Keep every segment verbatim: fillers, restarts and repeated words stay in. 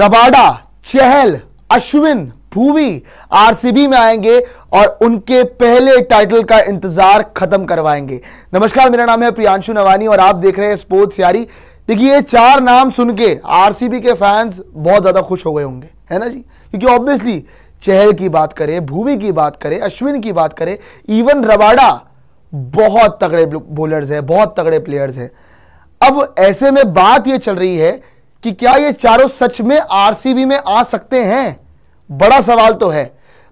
Rabada, Chahal, Ashwin, Bhuvi RCB में आएंगे और उनके पहले टाइटल का इंतजार खत्म करवाएंगे। नमस्कार, मेरा नाम है प्रियांशु नवानी और आप देख रहे हैं स्पोर्ट्स यारी। देखिए, ये चार नाम सुन के आरसीबी के फैंस बहुत ज्यादा खुश हो गए होंगे, है ना जी, क्योंकि ऑब्वियसली चहल की बात करें, भुवी की बात करें, अश्विन की बात करें, इवन रबाडा बहुत तगड़े बॉलर्स हैं, बहुत तगड़े प्लेयर्स हैं। अब ऐसे में बात यह चल रही है कि क्या ये चारों सच में आरसीबी में आ सकते हैं? बड़ा सवाल तो है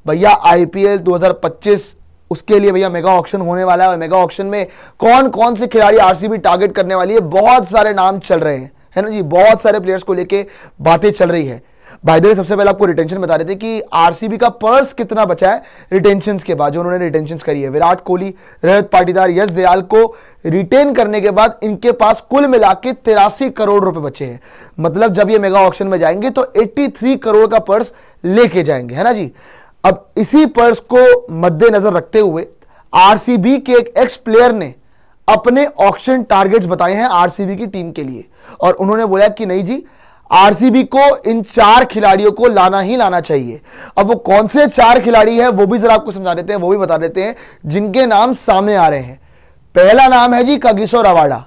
भैया। आईपीएल दो हज़ार पच्चीस उसके लिए भैया मेगा ऑक्शन होने वाला है। मेगा ऑक्शन में कौन कौन से खिलाड़ी आरसीबी टारगेट करने वाली है, बहुत सारे नाम चल रहे हैं, है ना जी, बहुत सारे प्लेयर्स को लेके बातें चल रही है। बाय द वे, सबसे पहले आपको रिटेंशन बता रहे थे कि आरसीबी का पर्स कितना बचा है रिटेंशन के बाद, जो उन्होंने रिटेंशन करी है। विराट कोहली, रजत पाटीदार, यश दयाल को रिटेन करने के बाद इनके पास कुल मिला के तिरासी करोड़ रुपए बचे हैं। मतलब जब ये मेगा ऑक्शन में जाएंगे तो तिरासी करोड़ का पर्स लेके जाएंगे, है ना जी। अब इसी पर्स को मद्देनजर रखते हुए आरसीबी के एक एक्स प्लेयर ने अपने ऑक्शन टारगेट्स बताए हैं आरसीबी की टीम के लिए और उन्होंने बोला कि नहीं जी, आरसीबी को इन चार खिलाड़ियों को लाना ही लाना चाहिए। अब वो कौन से चार खिलाड़ी है वो भी जरा आपको समझा देते हैं, वो भी बता देते हैं जिनके नाम सामने आ रहे हैं। पहला नाम है जी कागिसो रबाडा।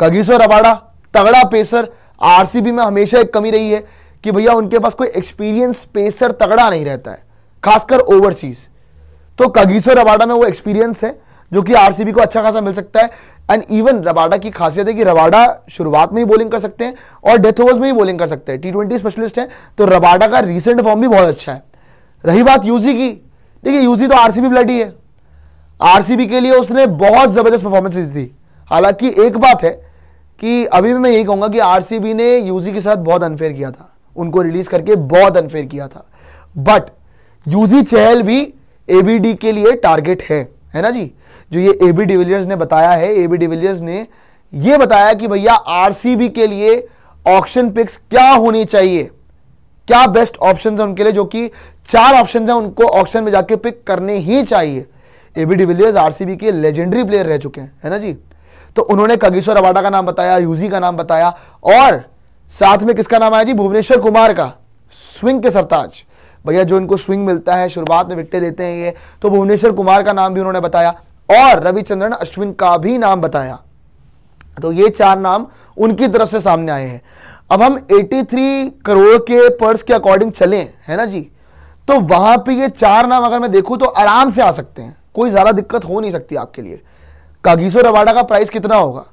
कागिसो रबाडा तगड़ा पेसर, आरसीबी में हमेशा एक कमी रही है कि भैया उनके पास कोई एक्सपीरियंस पेसर तगड़ा नहीं रहता है, खासकर ओवरसीज। तो कागिसो रबाडा में वो एक्सपीरियंस है जो कि आरसीबी को अच्छा खासा मिल सकता है। एंड इवन रबाडा की खासियत है कि रबाडा शुरुआत में ही बॉलिंग कर सकते हैं और डेथ ओवर्स में ही बॉलिंग कर सकते हैं, टी ट्वेंटी स्पेशलिस्ट हैं। तो रबाडा का रीसेंट फॉर्म भी बहुत अच्छा है। रही बात यूजी की, देखिए यूजी तो आरसीबी ब्लड ही है, आरसीबी के लिए उसने बहुत ज़बरदस्त परफॉर्मेंस दी। हालांकि एक बात है कि अभी भी मैं यही कहूँगा कि आरसीबी ने यूजी के साथ बहुत अनफेयर किया था, उनको रिलीज करके बहुत अनफेयर किया था। बट यूजी चहल भी एबीडी के लिए टारगेट है, है ना जी। जो ये एबी डिविलियर्स ने बताया है, एबी डिविलियर्स ने ये बताया कि भैया आरसीबी के लिए ऑक्शन पिक्स क्या होनी चाहिए, क्या बेस्ट ऑप्शंस हैं उनके लिए, जो कि चार ऑप्शंस हैं, उनको ऑक्शन में जाके पिक करने ही चाहिए। एबी डिविलियर्स आरसीबी के लेजेंडरी प्लेयर रह चुके हैं, है ना जी। तो उन्होंने कागिसो रबाडा का नाम बताया, यूजी का नाम बताया और साथ में किसका नाम आया जी, भुवनेश्वर कुमार का, स्विंग के सरताज भैया, जो इनको स्विंग मिलता है, शुरुआत में विकटें लेते हैं ये। तो भुवनेश्वर कुमार का नाम भी उन्होंने बताया और रविचंद्रन अश्विन का भी नाम बताया। तो ये चार नाम उनकी तरफ से सामने आए हैं। अब हम तिरासी करोड़ के पर्स के अकॉर्डिंग चलें, है ना जी, तो वहां पे ये चार नाम अगर मैं देखूं तो आराम से आ सकते हैं, कोई ज्यादा दिक्कत हो नहीं सकती आपके लिए। कागिसो रबाडा का प्राइस कितना होगा?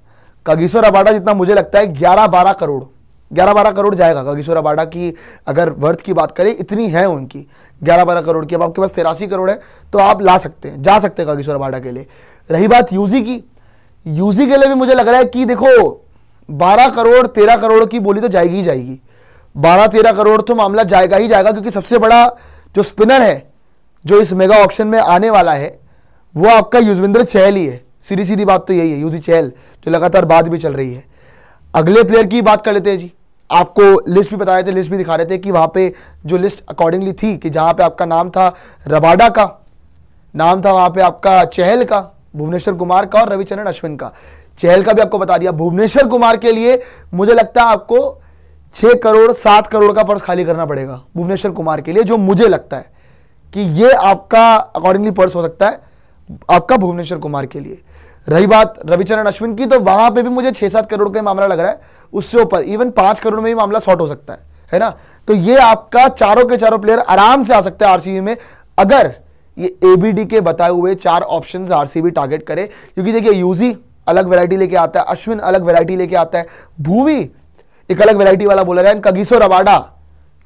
कागिसो रबाडा जितना मुझे लगता है ग्यारह बारह करोड़ ग्यारह बारह करोड़ जाएगा। कागिसो रबाडा की अगर वर्थ की बात करें, इतनी है उनकी, ग्यारह बारह करोड़ की। अब आपके पास तिरासी करोड़ है तो आप ला सकते हैं, जा सकते हैं कागिसो रबाडा के लिए। रही बात यूजी की, यूजी के लिए भी मुझे लग रहा है कि देखो बारह करोड़ तेरह करोड़ की बोली तो जाएगी ही जाएगी, बारह तेरह करोड़ तो मामला जाएगा ही जाएगा, क्योंकि सबसे बड़ा जो स्पिनर है जो इस मेगा ऑक्शन में आने वाला है वो आपका युजवेंद्र चहल ही है। सीधी सीधी बात तो यही है, यूजी चहल जो लगातार बात भी चल रही है। अगले प्लेयर की बात कर लेते हैं जी। आपको लिस्ट भी बताए थे, लिस्ट भी दिखा रहे थे कि वहां पे जो लिस्ट अकॉर्डिंगली थी कि जहां पे आपका नाम था रबाडा का, नाम था वहां पे आपका चहल का, भुवनेश्वर कुमार का और रविचंद्रन अश्विन का। चहल का भी आपको बता दिया। भुवनेश्वर कुमार के लिए मुझे लगता है आपको छः करोड़ सात करोड़ का पर्स खाली करना पड़ेगा भुवनेश्वर कुमार के लिए, जो मुझे लगता है कि ये आपका अकॉर्डिंगली पर्स हो सकता है आपका भुवनेश्वर कुमार के लिए। रही बात रविचंद्रन अश्विन की, तो वहां पे भी मुझे छह सात करोड़ का मामला लग रहा है, उससे ऊपर इवन पांच करोड़ में भी मामला शॉर्ट हो सकता है, है ना। तो ये आपका चारों के चारों प्लेयर आराम से आ सकते हैं आरसीबी में अगर ये एबीडी के बताए हुए चार ऑप्शंस आरसीबी टारगेट करे। क्योंकि देखिए यूजी अलग वैरायटी लेके आता है, अश्विन अलग वैरायटी लेके आता है, भुवी एक अलग वैरायटी वाला बॉलर है, कागिसो रबाडा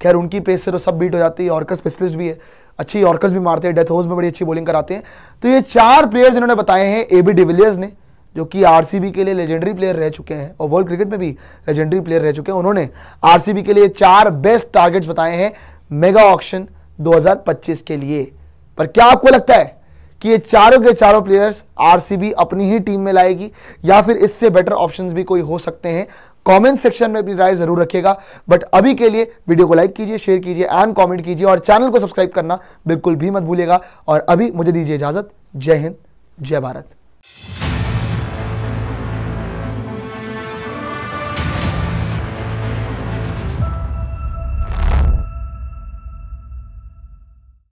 खैर उनकी पेस से तो सब बीट हो जाती है, यॉर्कर स्पेशलिस्ट भी है, अच्छी यॉर्कर्स भी मारते हैं, डेथ ओवर्स में बड़ी अच्छी बॉलिंग कराते हैं। तो ये चार प्लेयर्स इन्होंने बताए हैं एबी डिविलियर्स ने, जो कि आरसीबी के लिए लेजेंडरी प्लेयर रह चुके हैं और वर्ल्ड क्रिकेट में भी लेजेंडरी प्लेयर रह चुके हैं। उन्होंने आरसीबी के लिए चार बेस्ट टारगेट्स बताए हैं मेगा ऑक्शन दो हज़ार पच्चीस के लिए। पर क्या आपको लगता है कि ये चारों के चारों प्लेयर्स आरसीबी अपनी ही टीम में लाएगी या फिर इससे बेटर ऑप्शंस भी कोई हो सकते हैं? कमेंट सेक्शन में अपनी राय जरूर रखिएगा। बट अभी के लिए वीडियो को लाइक कीजिए, शेयर कीजिए एंड कमेंट कीजिए और चैनल को सब्सक्राइब करना बिल्कुल भी मत भूलिएगा। और अभी मुझे दीजिए इजाजत। जय हिंद, जय भारत।